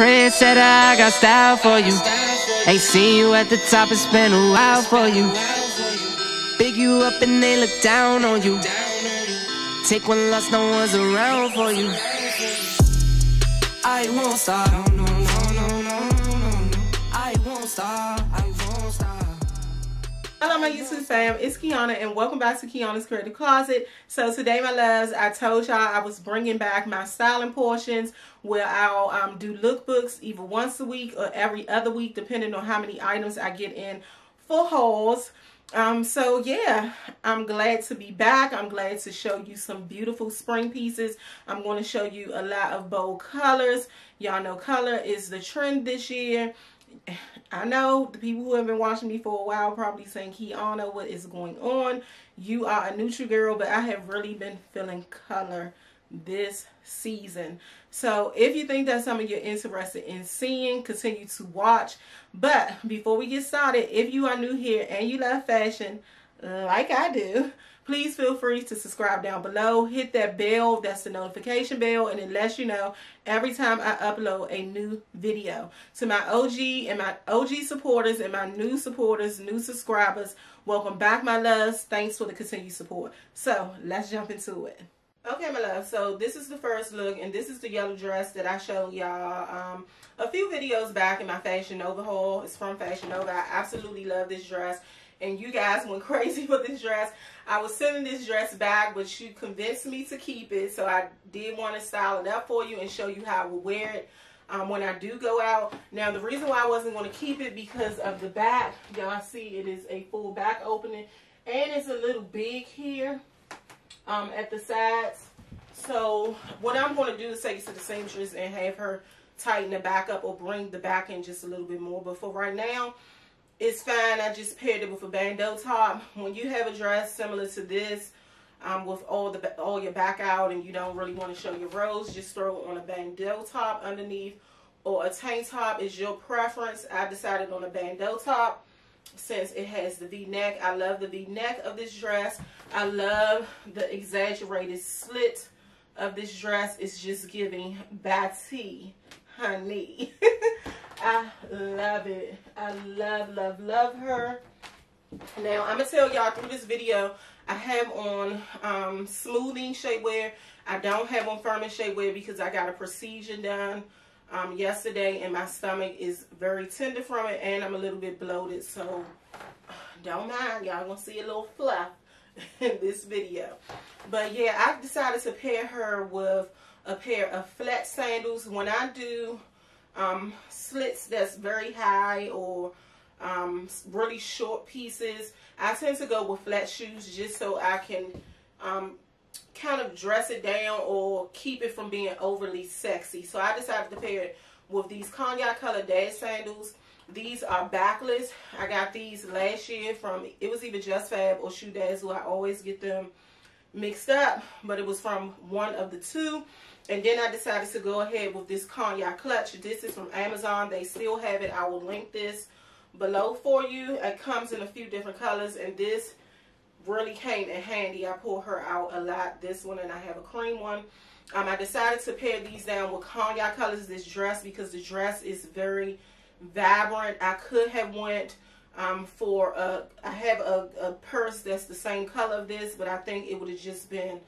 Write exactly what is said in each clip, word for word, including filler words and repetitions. trendsetter, I got style for you. Ain't seen you at the top, it's been a while for you. Big you up and they look down on you. Take one loss, no one's around for you. I won't stop, no, no, no, no, no, no. I won't stop, I won't stop. Hello my YouTube fam, it's Kiana and welcome back to Kiana's Creative Closet. So today my loves, I told y'all I was bringing back my styling portions where I'll um, do lookbooks either once a week or every other week depending on how many items I get in for hauls. Um, so yeah, I'm glad to be back. I'm glad to show you some beautiful spring pieces. I'm going to show you a lot of bold colors. Y'all know color is the trend this year. I know the people who have been watching me for a while probably saying, Kiana, what is going on? You are a neutral girl, but I have really been feeling color this season. So if you think that's something you're interested in seeing, continue to watch. But before we get started, if you are new here and you love fashion like I do, please feel free to subscribe down below. Hit that bell, that's the notification bell, and it lets you know every time I upload a new video. To my O G and my O G supporters and my new supporters, new subscribers, welcome back my loves. Thanks for the continued support. So let's jump into it. Okay my love, so this is the first look and this is the yellow dress that I showed y'all um, a few videos back in my Fashion Nova haul. It's from Fashion Nova. I absolutely love this dress. And you guys went crazy for this dress. I was sending this dress back, but you convinced me to keep it. So I did want to style it up for you and show you how I would wear it um, when I do go out. Now, the reason why I wasn't going to keep it because of the back. Y'all see it is a full back opening. And it's a little big here um, at the sides. So what I'm going to do is take it to the seamstress and have her tighten the back up or bring the back in just a little bit more. But for right now, it's fine. I just paired it with a bandeau top. When you have a dress similar to this, um, with all the all your back out and you don't really want to show your rolls, just throw on a bandeau top underneath or a tank top is your preference. I decided on a bandeau top since it has the V-neck. I love the V-neck of this dress. I love the exaggerated slit of this dress. It's just giving batik, honey. I love it. I love, love, love her. Now, I'm going to tell y'all through this video, I have on um, smoothing shapewear. I don't have on firming shapewear because I got a procedure done um, yesterday and my stomach is very tender from it and I'm a little bit bloated. So, don't mind. Y'all going to see a little fluff in this video. But, yeah, I've decided to pair her with a pair of flat sandals. When I do um slits that's very high or um really short pieces, I tend to go with flat shoes just so I can um kind of dress it down or keep it from being overly sexy. So I decided to pair it with these cognac color dad sandals. These are backless. I got these last year from, it was either Just Fab or Shoe Dazzle. I always get them mixed up, but it was from one of the two. And then I decided to go ahead with this cognac clutch. This is from Amazon. They still have it. I will link this below for you. It comes in a few different colors. And this really came in handy. I pull her out a lot. This one, and I have a cream one. Um, I decided to pair these down with cognac colors, this dress, because the dress is very vibrant. I could have went um, for a, I have a, a purse that's the same color of this, but I think it would have just been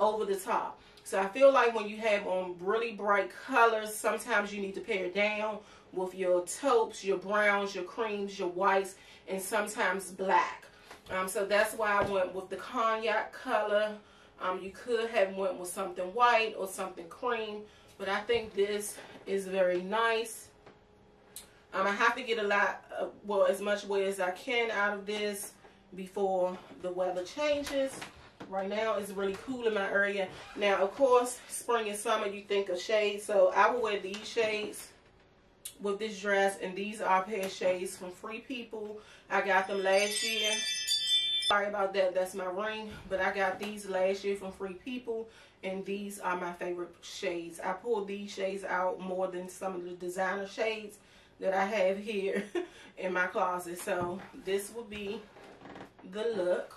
over the top. So I feel like when you have on really bright colors, sometimes you need to pair down with your taupes, your browns, your creams, your whites, and sometimes black. Um, so that's why I went with the cognac color. Um, you could have went with something white or something cream, but I think this is very nice. Um, I have to get a lot, of, well, as much wear as I can out of this before the weather changes. Right now it's really cool in my area. Now, of course, spring and summer, you think of shades. So I will wear these shades with this dress. And these are a pair of shades from Free People. I got them last year. Sorry about that. That's my ring. But I got these last year from Free People. And these are my favorite shades. I pulled these shades out more than some of the designer shades that I have here in my closet. So this will be the look.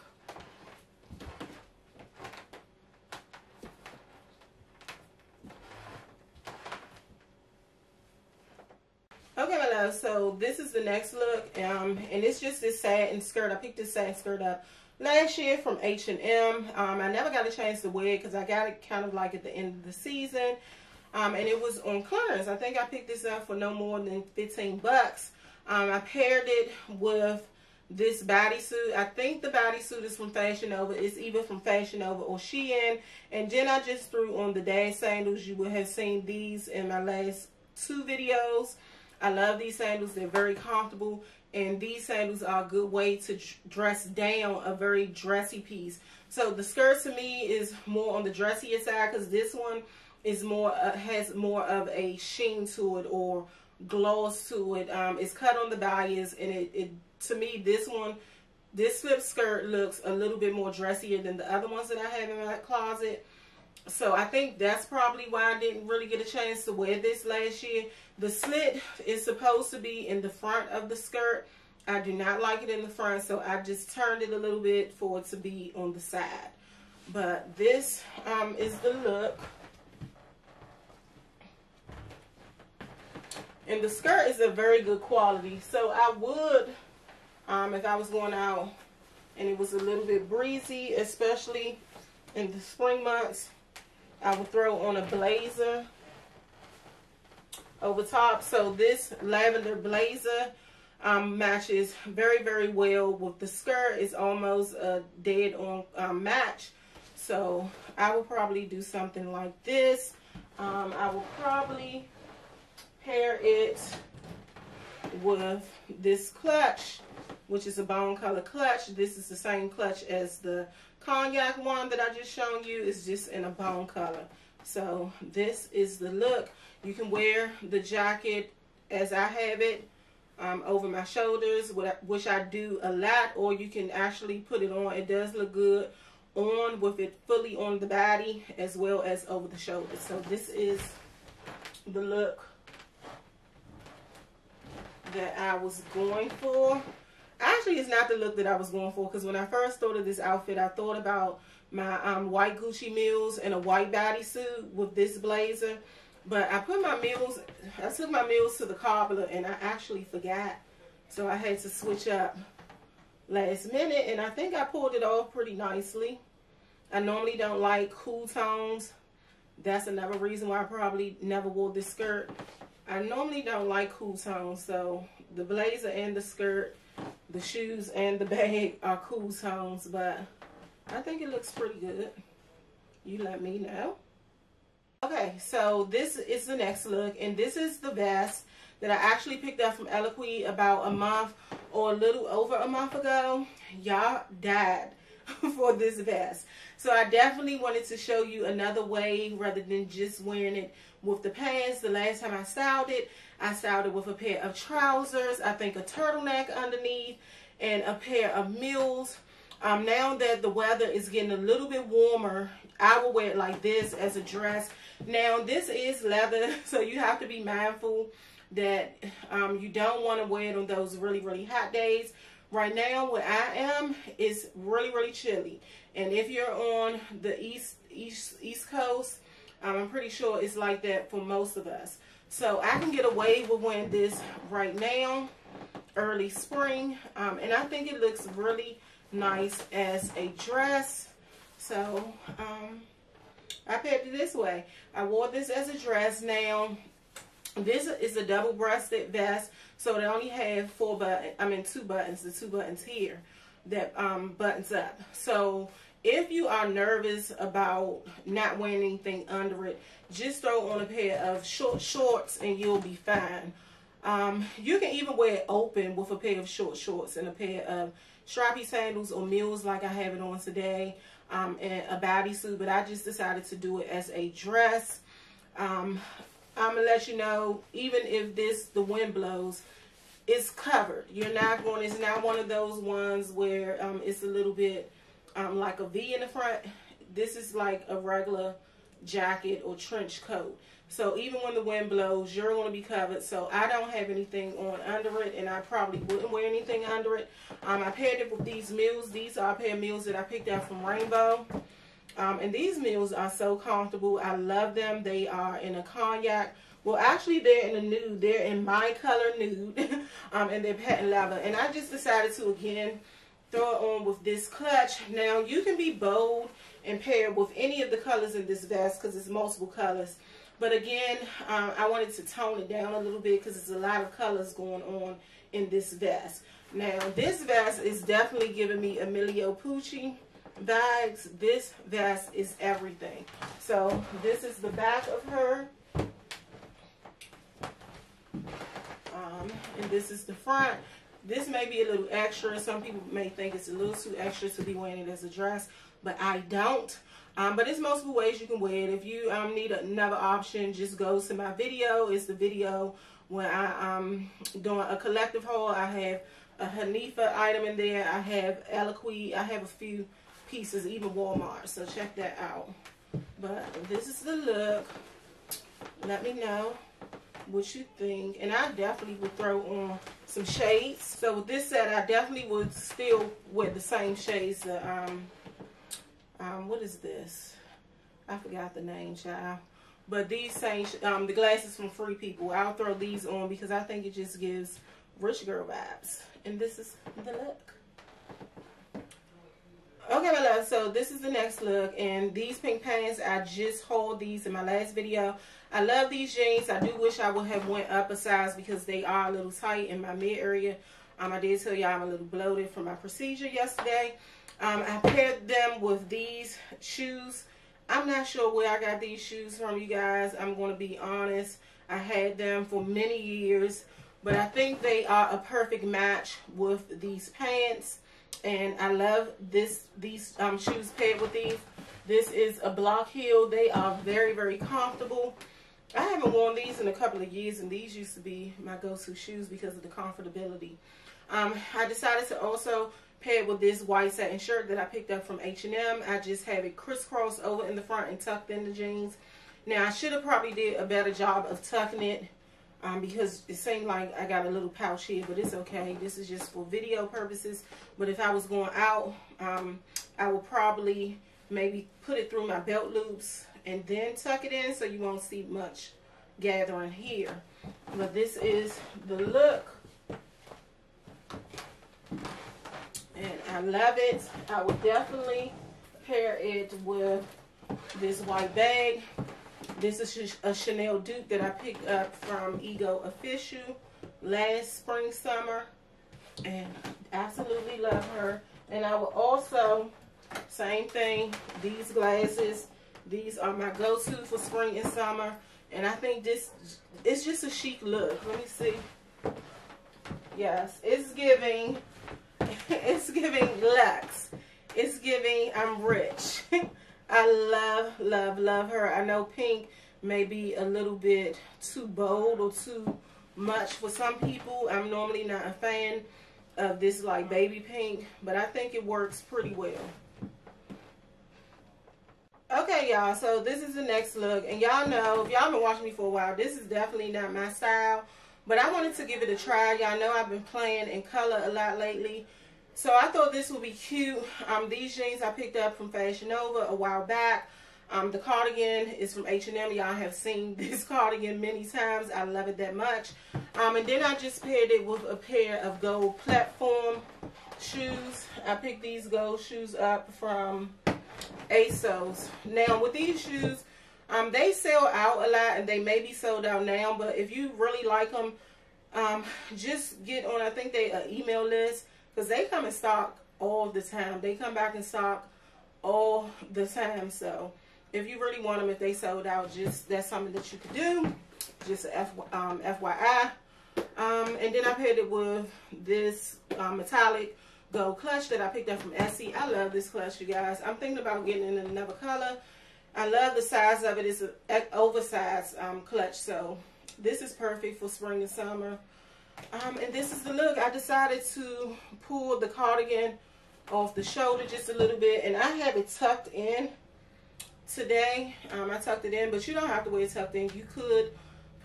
Okay, my love, so this is the next look, um, and it's just this satin skirt. I picked this satin skirt up last year from H and M. Um, I never got a chance to wear it because I got it kind of like at the end of the season, um, and it was on clearance. I think I picked this up for no more than fifteen bucks. Um, I paired it with this bodysuit. I think the bodysuit is from Fashion Nova. It's either from Fashion Nova or Shein, and then I just threw on the dad sandals. You would have seen these in my last two videos. I love these sandals. They're very comfortable, and these sandals are a good way to dress down a very dressy piece. So the skirt to me is more on the dressier side because this one is more uh, has more of a sheen to it or gloss to it. Um, it's cut on the bias, and it, it to me this one this slip skirt looks a little bit more dressier than the other ones that I have in my closet. So I think that's probably why I didn't really get a chance to wear this last year. The slit is supposed to be in the front of the skirt. I do not like it in the front, so I just turned it a little bit for it to be on the side. But this um, is the look. And the skirt is a very good quality. So I would, um, if I was going out and it was a little bit breezy, especially in the spring months, I would throw on a blazer over top. So this lavender blazer um, matches very, very well with the skirt. It's almost a dead on um, match. So I will probably do something like this. Um, I will probably pair it with this clutch, which is a bone color clutch. This is the same clutch as the cognac one that I just shown you. Is just in a bone color. So this is the look. You can wear the jacket as I have it um, over my shoulders, which I do a lot, or you can actually put it on. It does look good on with it fully on the body as well as over the shoulders. So this is the look that I was going for. Actually, it's not the look that I was going for, because when I first thought of this outfit, I thought about my um, white Gucci mules and a white bodysuit with this blazer. But I put my mules, I took my mules to the cobbler, and I actually forgot. So I had to switch up last minute, and I think I pulled it off pretty nicely. I normally don't like cool tones. That's another reason why I probably never wore this skirt. I normally don't like cool tones, so the blazer and the skirt, the shoes and the bag are cool tones, but I think it looks pretty good. You let me know. Okay, so this is the next look, and this is the vest that I actually picked up from Eloquii about a month or a little over a month ago. Y'all died for this vest. So I definitely wanted to show you another way rather than just wearing it with the pants. The last time I styled it, I styled it with a pair of trousers, I think a turtleneck underneath, and a pair of mules. Um, now that the weather is getting a little bit warmer, I will wear it like this as a dress. Now this is leather, so you have to be mindful that um, you don't want to wear it on those really, really hot days. Right now, where I am, it's really, really chilly. And if you're on the east, east, east coast, um, I'm pretty sure it's like that for most of us. So I can get away with wearing this right now, early spring. Um, and I think it looks really nice as a dress. So um, I paired it this way. I wore this as a dress now. This is a double-breasted vest, so they only have four buttons, I mean two buttons, the two buttons here that um, buttons up. So if you are nervous about not wearing anything under it, just throw on a pair of short shorts and you'll be fine. Um, you can even wear it open with a pair of short shorts and a pair of strappy sandals or mules like I have it on today, um, and a bodysuit, but I just decided to do it as a dress. Um, I'm going to let you know, even if this, the wind blows, it's covered. You're not going, it's not one of those ones where um, it's a little bit um, like a V in the front. This is like a regular jacket or trench coat. So even when the wind blows, you're going to be covered. So I don't have anything on under it, and I probably wouldn't wear anything under it. Um, I paired it with these mules. These are a pair of mules that I picked up from Rainbow. Um, and these mules are so comfortable. I love them. They are in a cognac Well, actually, they're in the nude. They're in my color nude, um, and they're patent leather. And I just decided to, again, throw it on with this clutch. Now, you can be bold and pair with any of the colors in this vest because it's multiple colors. But again, um, I wanted to tone it down a little bit because there's a lot of colors going on in this vest. Now, this vest is definitely giving me Emilio Pucci vibes. This vest is everything. So, this is the back of her. Um, and this is the front. This may be a little extra. Some people may think it's a little too extra to be wearing it as a dress, but I don't. Um, but it's multiple ways you can wear it. If you um, need another option, just go to my video. It's the video where I'm um, doing a collective haul. I have a Hanifa item in there. I have Eloquii. I have a few pieces, even Walmart. So check that out. But this is the look. Let me know what you think, and I definitely would throw on some shades. So with this set, I definitely would still wear the same shades. The um, um, what is this? I forgot the name, child. But these same, um, the glasses from Free People. I'll throw these on because I think it just gives rich girl vibes. And this is the look. Okay, my love, so this is the next look, and these pink pants, I just hauled these in my last video. I love these jeans. I do wish I would have went up a size because they are a little tight in my mid area. Um, I did tell y'all I'm a little bloated from my procedure yesterday. Um, I paired them with these shoes. I'm not sure where I got these shoes from, you guys. I'm going to be honest. I had them for many years, but I think they are a perfect match with these pants. And I love this these um, shoes paired with these. This is a block heel. They are very, very comfortable. I haven't worn these in a couple of years, and these used to be my go-to shoes because of the comfortability. Um, I decided to also pair it with this white satin shirt that I picked up from H and M. I just have it crisscrossed over in the front and tucked in the jeans. Now, I should have probably did a better job of tucking it Um, because it seemed like I got a little pouch here, but it's okay. This is just for video purposes. But if I was going out, um, I would probably maybe put it through my belt loops and then tuck it in so you won't see much gathering here. But this is the look. And I love it. I would definitely pair it with this white bag. This is a Chanel dupe that I picked up from Ego Official last spring, summer. And absolutely love her. And I will also, same thing, these glasses. These are my go-to for spring and summer. And I think this, it's just a chic look. Let me see. Yes, it's giving, it's giving luxe. It's giving I'm rich. I love, love, love her. I know pink may be a little bit too bold or too much for some people. I'm normally not a fan of this like baby pink, but I think it works pretty well. Okay, y'all, so this is the next look. And y'all know, if y'all been watching me for a while, this is definitely not my style, but I wanted to give it a try. Y'all know I've been playing in color a lot lately. So I thought this would be cute. Um, these jeans I picked up from Fashion Nova a while back. Um, the cardigan is from H and M. Y'all have seen this cardigan many times. I love it that much. Um, and then I just paired it with a pair of gold platform shoes. I picked these gold shoes up from ASOS. Now with these shoes, um, they sell out a lot and they may be sold out now. But if you really like them, um, just get on, I think they an email list. Because they come in stock all the time. They come back in stock all the time. So if you really want them, if they sold out, just that's something that you could do. Just F, um, F Y I. Um, and then I paired it with this um, metallic gold clutch that I picked up from Etsy. I love this clutch, you guys. I'm thinking about getting it in another color. I love the size of it. It's an oversized um, clutch. So this is perfect for spring and summer. Um, and this is the look. I decided to pull the cardigan off the shoulder just a little bit, and I have it tucked in today. Um, I tucked it in, but you don't have to wear it tucked in. You could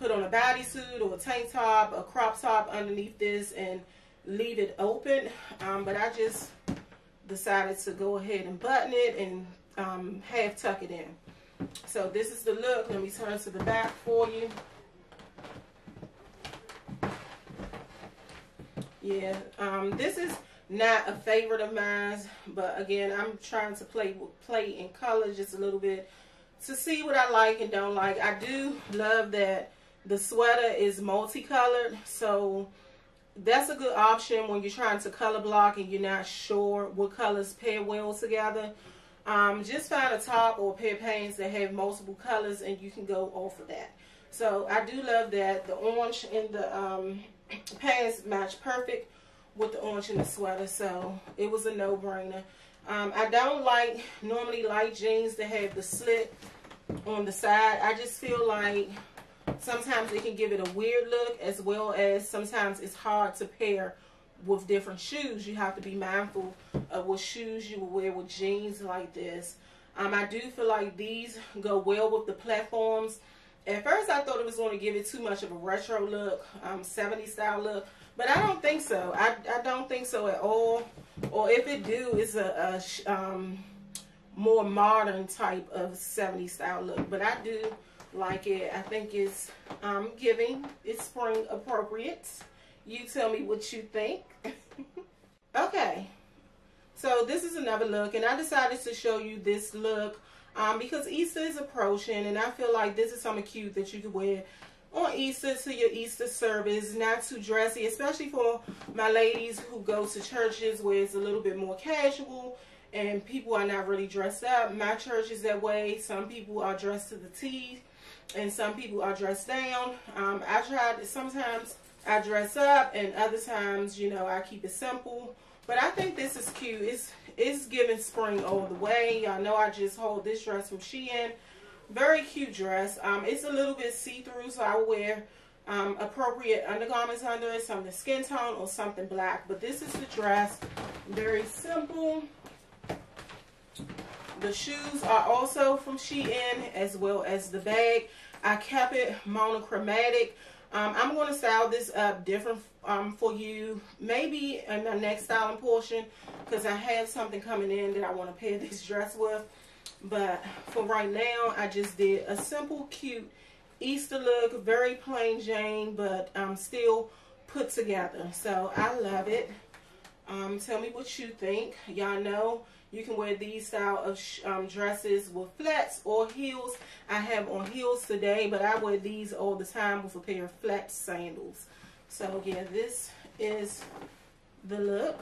put on a bodysuit or a tank top, a crop top underneath this and leave it open. Um, but I just decided to go ahead and button it and um, half tuck it in. So this is the look. Let me turn to the back for you. yeah, um, this is not a favorite of mine, but again, I'm trying to play play in color just a little bit to see what I like and don't like. I do love that the sweater is multicolored, so that's a good option when you're trying to color block and you're not sure what colors pair well together. Um, just find a top or a pair of pants that have multiple colors and you can go off of that. So I do love that the orange and the um, pants match perfect with the orange and the sweater, so it was a no-brainer. Um, I don't like normally light jeans that have the slit on the side. I just feel like sometimes it can give it a weird look, as well as sometimes it's hard to pair with different shoes. You have to be mindful of what shoes you will wear with jeans like this. Um, I do feel like these go well with the platforms. At first I thought it was going to give it too much of a retro look, um, seventies style look, but I don't think so. I, I don't think so at all. Or if it do, it's a, a um, more modern type of seventies style look. But I do like it. I think it's um, giving. It's spring appropriate. You tell me what you think. Okay. So this is another look, and I decided to show you this look um, because Easter is approaching, and I feel like this is something cute that you could wear on Easter to your Easter service. Not too dressy, especially for my ladies who go to churches where it's a little bit more casual and people are not really dressed up. My church is that way. Some people are dressed to the teeth and some people are dressed down. Um, I tried, sometimes I dress up and other times, you know, I keep it simple. But I think this is cute. It's, it's giving spring all the way. Y'all know I just hold this dress from Shein. Very cute dress. Um, it's a little bit see-through, so I wear um, appropriate undergarments under it, something skin tone or something black. But this is the dress. Very simple. The shoes are also from Shein, as well as the bag. I kept it monochromatic. Um, I'm going to style this up different um, for you, maybe in the next styling portion, because I have something coming in that I want to pair this dress with. But for right now, I just did a simple, cute Easter look, very plain Jane, but um, still put together. So I love it. Um, tell me what you think. Y'all know you can wear these style of sh um, dresses with flats or heels. I have on heels today, but I wear these all the time with a pair of flat sandals. So yeah, this is the look.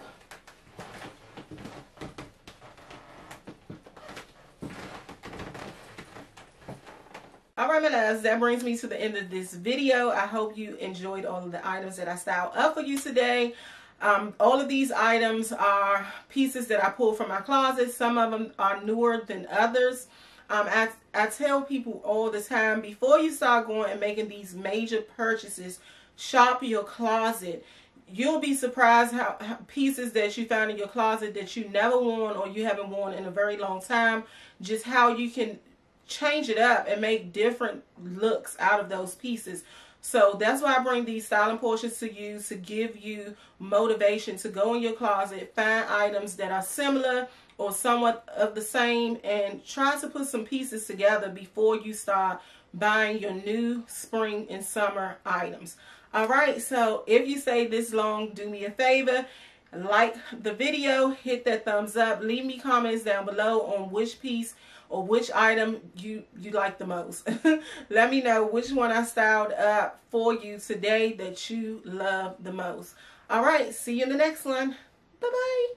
All right, my loves, that brings me to the end of this video. I hope you enjoyed all of the items that I styled up for you today. Um, all of these items are pieces that I pulled from my closet. Some of them are newer than others. Um, I, I tell people all the time, before you start going and making these major purchases, shop your closet. You'll be surprised how, how pieces that you found in your closet that you never worn or you haven't worn in a very long time, just how you can change it up and make different looks out of those pieces. So that's why I bring these styling portions to you, to give you motivation to go in your closet, find items that are similar or somewhat of the same, and try to put some pieces together before you start buying your new spring and summer items. All right, so if you stayed this long, do me a favor, like the video, hit that thumbs up, leave me comments down below on which piece or which item you, you like the most. Let me know which one I styled up for you today that you love the most. All right, see you in the next one. Bye-bye.